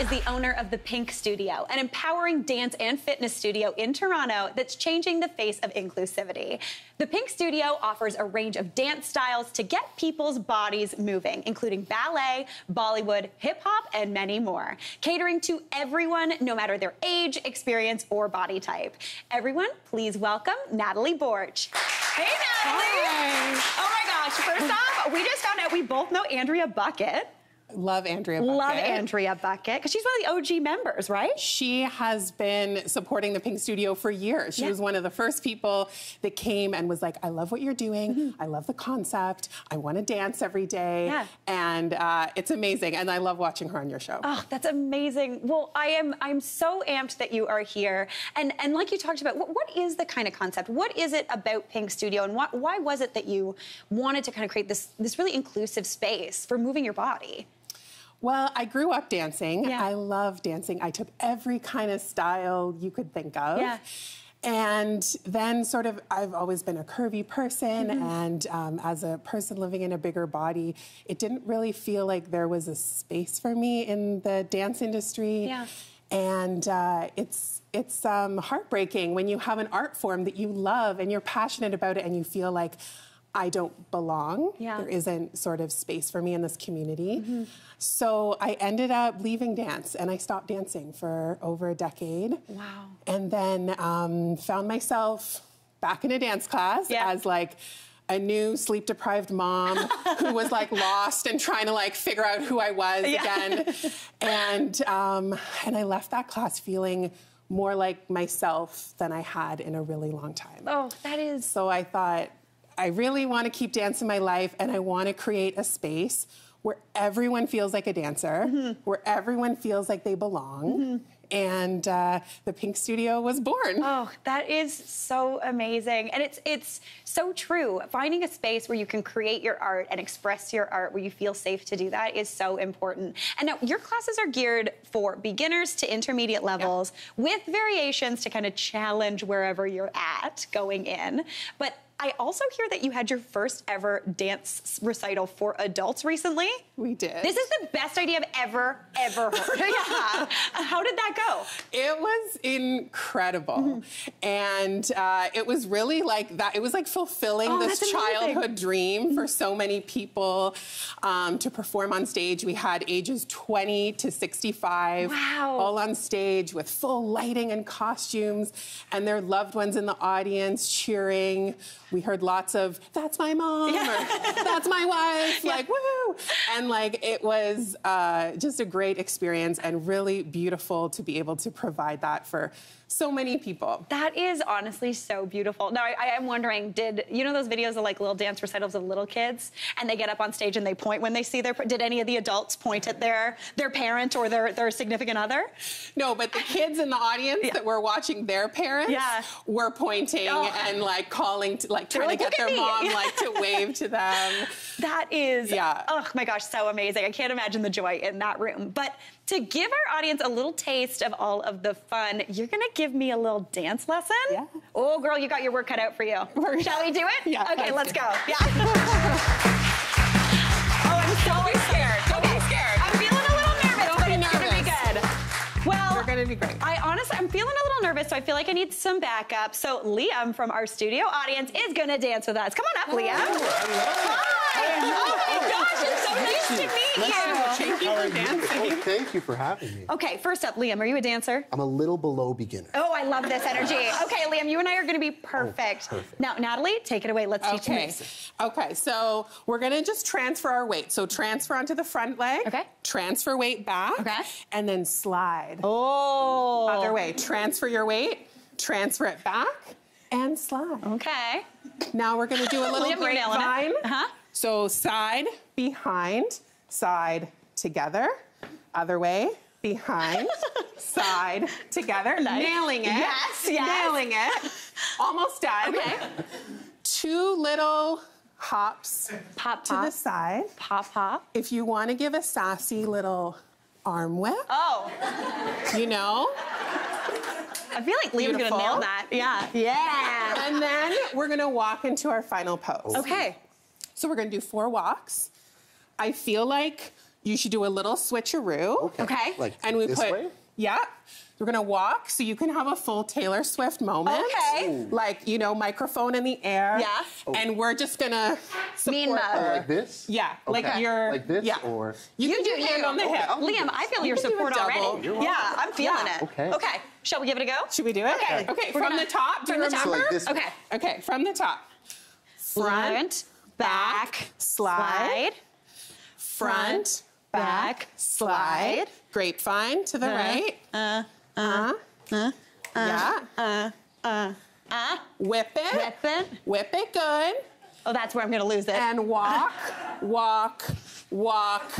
is the owner of The Pink Studio, an empowering dance and fitness studio in Toronto that's changing the face of inclusivity. The Pink Studio offers a range of dance styles to get people's bodies moving, including ballet, Bollywood, hip-hop, and many more, catering to everyone, no matter their age, experience, or body type. Everyone, please welcome Natalie Borch. Hey, Natalie! Hi. Oh my gosh, first off, we just found out we both know Andrea Bucket. Love Andrea Bucket. Love Andrea Bucket, because she's one of the OG members, right? She has been supporting the Pink Studio for years. She was one of the first people that came and was like, I love what you're doing. I love the concept. I want to dance every day. And it's amazing. And I love watching her on your show. Oh, that's amazing. Well, I'm so amped that you are here. And like you talked about, what is the kind of concept? What is it about Pink Studio? And why was it that you wanted to kind of create this really inclusive space for moving your body? Well, I grew up dancing. I love dancing. I took every kind of style you could think of. And then sort of, I've always been a curvy person. And as a person living in a bigger body, it didn't really feel like there was a space for me in the dance industry. And it's heartbreaking when you have an art form that you love and you're passionate about it and you feel like, I don't belong. There isn't sort of space for me in this community. So I ended up leaving dance and I stopped dancing for over a decade. Wow. And then found myself back in a dance class as like a new sleep-deprived mom who was like lost and trying to like figure out who I was again. And I left that class feeling more like myself than I had in a really long time. Oh, that is. So I thought, I really want to keep dancing my life, and I want to create a space where everyone feels like a dancer, where everyone feels like they belong. And the Pink Studio was born. Oh, that is so amazing. And it's so true. Finding a space where you can create your art and express your art, where you feel safe to do that, is so important. And now your classes are geared for beginners to intermediate levels with variations to kind of challenge wherever you're at going in. But I also hear that you had your first ever dance recital for adults recently. We did. This is the best idea I've ever heard. How did that go? It was incredible. And it was really like that. It was like fulfilling this childhood dream for so many people to perform on stage. We had ages 20 to 65 all on stage with full lighting and costumes, and their loved ones in the audience cheering. We heard lots of, that's my mom, or that's my wife, like, woo! And like, it was just a great experience and really beautiful to be able to provide that for so many people. That is honestly so beautiful. Now, I am wondering, did, you know those videos of like little dance recitals of little kids, and they get up on stage and they point when they see their, did any of the adults point at their parent or their significant other? No, but the kids in the audience that were watching their parents were pointing and like calling, like trying to get their mom like to wave to them. That is, oh my gosh, so amazing. I can't imagine the joy in that room. But to give our audience a little taste of all of the fun, you're gonna give me a little dance lesson? Oh girl, you got your work cut out for you. Shall we do it? Okay, let's go. Oh, I'm so scared. Don't be scared. I'm feeling a little nervous, but it's gonna be good. Well, you're gonna be great. I'm feeling a little nervous, so I feel like I need some backup. So Liam from our studio audience is gonna dance with us. Come on up, Liam. Hi. Oh my gosh, it's so nice to meet you. Thank you for dancing. Thank you for having me. Okay, first up, Liam, are you a dancer? I'm a little below beginner. Oh, I love this energy. Okay, Liam, you and I are gonna be perfect. Now, Natalie, take it away. Let's teach me. Okay, so we're gonna just transfer our weight. So transfer onto the front leg. Transfer weight back. And then slide. Other way. Transfer your weight, transfer it back, and slide. Okay. Now we're gonna do a little grapevine. So side, behind, side, together. Other way, behind, side, together. Nice. Nailing it. Nailing it. Almost done. Two little hops. Pop, to the side. Pop, hop. If you wanna give a sassy little arm whip. You know? I feel like Liam's gonna nail that. Yeah. And then we're gonna walk into our final pose. So we're gonna do 4 walks. I feel like you should do a little switcheroo. Okay. Like and we this put, way? Yeah. We're gonna walk so you can have a full Taylor Swift moment. Okay. Ooh. Like, you know, microphone in the air. Yeah. Oh. And we're just gonna support mean her. Like this? Yeah. Okay. Like you're like this yeah. or you do your hand on the hip. Okay, Liam, I feel your support already. You're yeah, I'm feeling yeah. it. Okay. Okay. Shall we give it a go? Should we do it? Okay. Okay, we're from the top. Do you remember? So like this okay. Way. Okay, from the top. Front, back, slide. Front, back, slide. Grapevine to the right. Yeah. Whip it. Whip it. Whip it good. Oh, that's where I'm gonna lose it. And walk, walk, walk,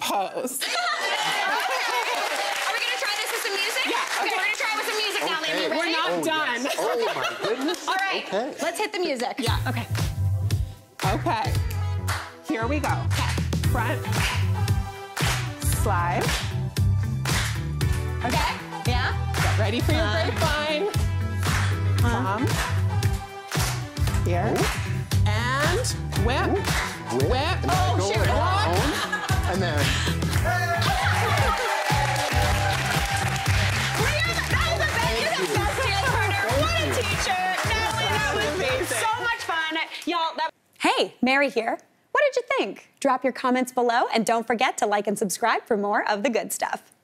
pose. Are we gonna try this with some music? Yeah. Okay, we're gonna try it with some music now, Liam. We're not done. Yes. Oh my goodness. All right, let's hit the music. Yeah. Okay. Okay. Here we go. Okay. Front. Slide. Okay. Yeah. Get ready for your grapevine. Come. Here. Ooh. And whip. Whip. Whip. Oh, go shoot. Walk. And then. That was amazing. You're the best dance partner. What a teacher. Natalie, that was amazing. So much fun. Y'all, that... Hey, Mary here. What did you think? Drop your comments below and don't forget to like and subscribe for more of The Good Stuff.